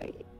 Right.